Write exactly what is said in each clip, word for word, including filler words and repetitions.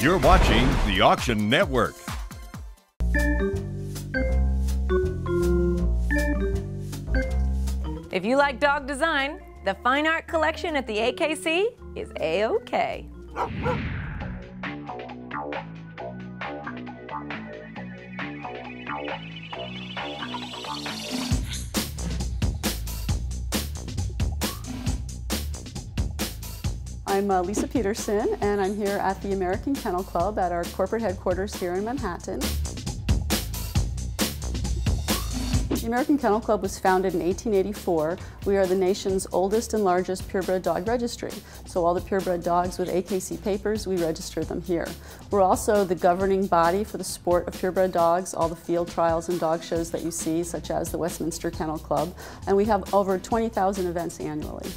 You're watching the Auction Network. If you like dog design, the fine art collection at the A K C is A-OK. I'm uh, Lisa Peterson, and I'm here at the American Kennel Club at our corporate headquarters here in Manhattan. The American Kennel Club was founded in eighteen eighty-four. We are the nation's oldest and largest purebred dog registry. So all the purebred dogs with A K C papers, we register them here. We're also the governing body for the sport of purebred dogs, all the field trials and dog shows that you see, such as the Westminster Kennel Club. And we have over twenty thousand events annually.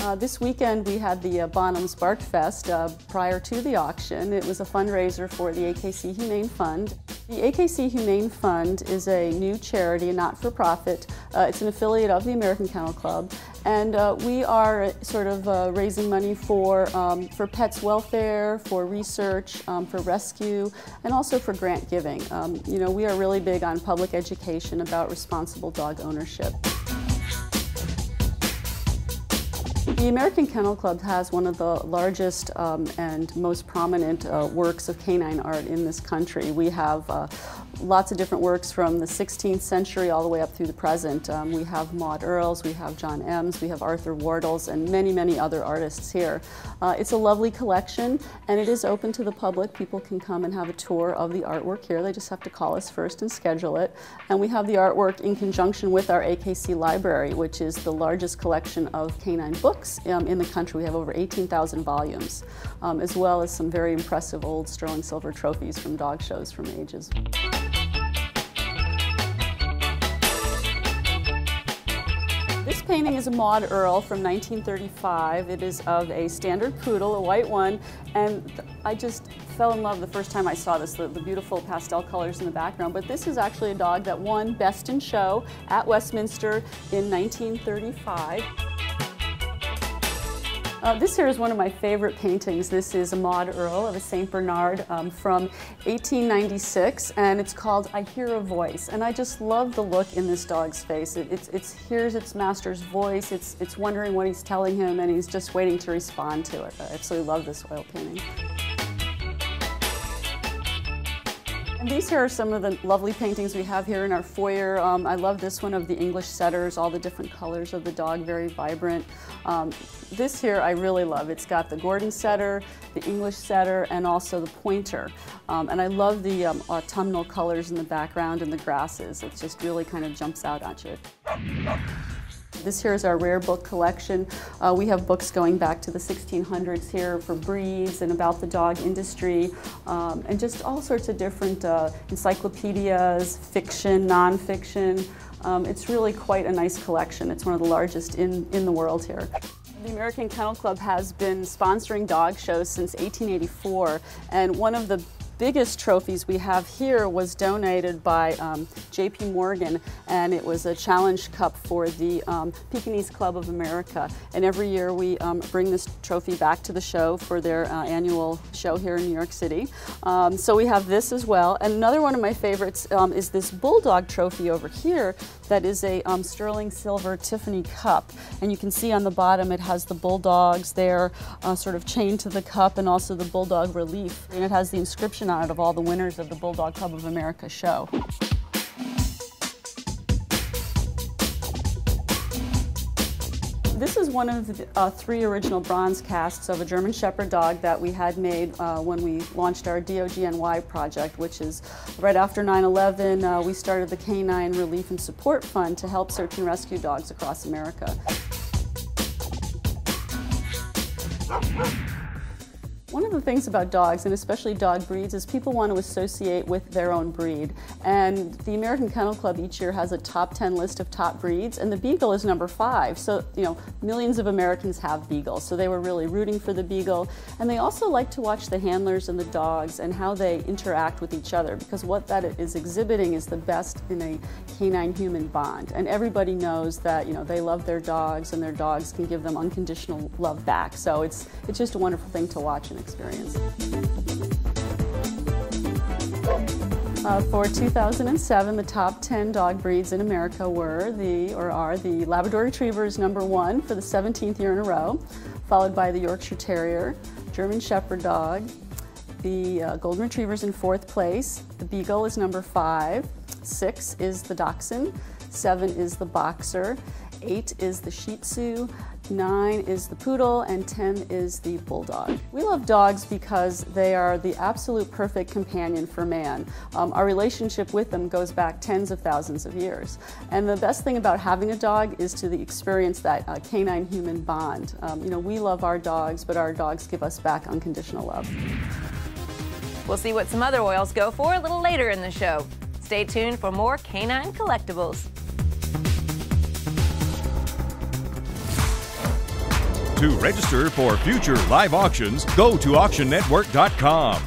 Uh, this weekend we had the uh, Bonham's Bark Fest uh, prior to the auction. It was a fundraiser for the A K C Humane Fund. The A K C Humane Fund is a new charity, not-for-profit. Uh, it's an affiliate of the American Kennel Club, and uh, we are sort of uh, raising money for, um, for pets' welfare, for research, um, for rescue, and also for grant giving. Um, you know, we are really big on public education about responsible dog ownership. The American Kennel Club has one of the largest um, and most prominent uh, works of canine art in this country. We have uh, lots of different works from the sixteenth century all the way up through the present. Um, we have Maud Earls, we have John Emms, we have Arthur Wardles, and many, many other artists here. Uh, it's a lovely collection, and it is open to the public. People can come and have a tour of the artwork here. They just have to call us first and schedule it. And we have the artwork in conjunction with our A K C library, which is the largest collection of canine books Um, in the country. We have over eighteen thousand volumes, um, as well as some very impressive old Sterling Silver trophies from dog shows from ages. This painting is a Maud Earl from nineteen thirty-five. It is of a standard poodle, a white one, and I just fell in love the first time I saw this, the, the beautiful pastel colors in the background. But this is actually a dog that won Best in Show at Westminster in nineteen thirty-five. Uh, this here is one of my favorite paintings. This is a Maud Earl of a Saint Bernard um, from eighteen ninety-six, and it's called I Hear a Voice. And I just love the look in this dog's face. It it's, it's hears its master's voice, it's, it's wondering what he's telling him, and he's just waiting to respond to it. I absolutely love this oil painting. These here are some of the lovely paintings we have here in our foyer. Um, I love this one of the English setters, all the different colors of the dog, very vibrant. Um, this here I really love. It's got the Gordon setter, the English setter, and also the pointer. Um, and I love the um, autumnal colors in the background and the grasses. It just really kind of jumps out at you. This here is our rare book collection. Uh, we have books going back to the sixteen hundreds here for breeds and about the dog industry, um, and just all sorts of different uh, encyclopedias, fiction, nonfiction. Um, it's really quite a nice collection. It's one of the largest in, in the world here. The American Kennel Club has been sponsoring dog shows since eighteen eighty-four, and one of the biggest trophies we have here was donated by um, J P Morgan, and it was a challenge cup for the um, Pekingese Club of America. And every year we um, bring this trophy back to the show for their uh, annual show here in New York City. Um, so we have this as well. And another one of my favorites um, is this Bulldog trophy over here that is a um, Sterling Silver Tiffany cup. And you can see on the bottom it has the Bulldogs there uh, sort of chained to the cup, and also the Bulldog relief. And it has the inscription on it of all the winners of the Bulldog Club of America show. This is one of the uh, three original bronze casts of a German Shepherd dog that we had made uh, when we launched our D O G N Y project, which is right after nine eleven. Uh, we started the Canine Relief and Support Fund to help search and rescue dogs across America. One of the things about dogs, and especially dog breeds, is people want to associate with their own breed. And the American Kennel Club each year has a top ten list of top breeds, and the Beagle is number five. So, you know, millions of Americans have Beagles, so they were really rooting for the Beagle. And they also like to watch the handlers and the dogs and how they interact with each other, because what that is exhibiting is the best in a canine-human bond. And everybody knows that, you know, they love their dogs, and their dogs can give them unconditional love back. So it's, it's just a wonderful thing to watch and experience. Uh, for two thousand seven, the top ten dog breeds in America were the, or are, the Labrador Retriever is number one for the seventeenth year in a row, followed by the Yorkshire Terrier, German Shepherd Dog, the uh, Golden Retriever is in fourth place, the Beagle is number five, six is the Dachshund, seven is the Boxer, eight is the Shih Tzu, nine is the Poodle, and ten is the Bulldog. We love dogs because they are the absolute perfect companion for man. Um, our relationship with them goes back tens of thousands of years. And the best thing about having a dog is to the experience that uh, canine-human bond. Um, you know, we love our dogs, but our dogs give us back unconditional love. We'll see what some other oils go for a little later in the show. Stay tuned for more canine collectibles. To register for future live auctions, go to auction network dot com.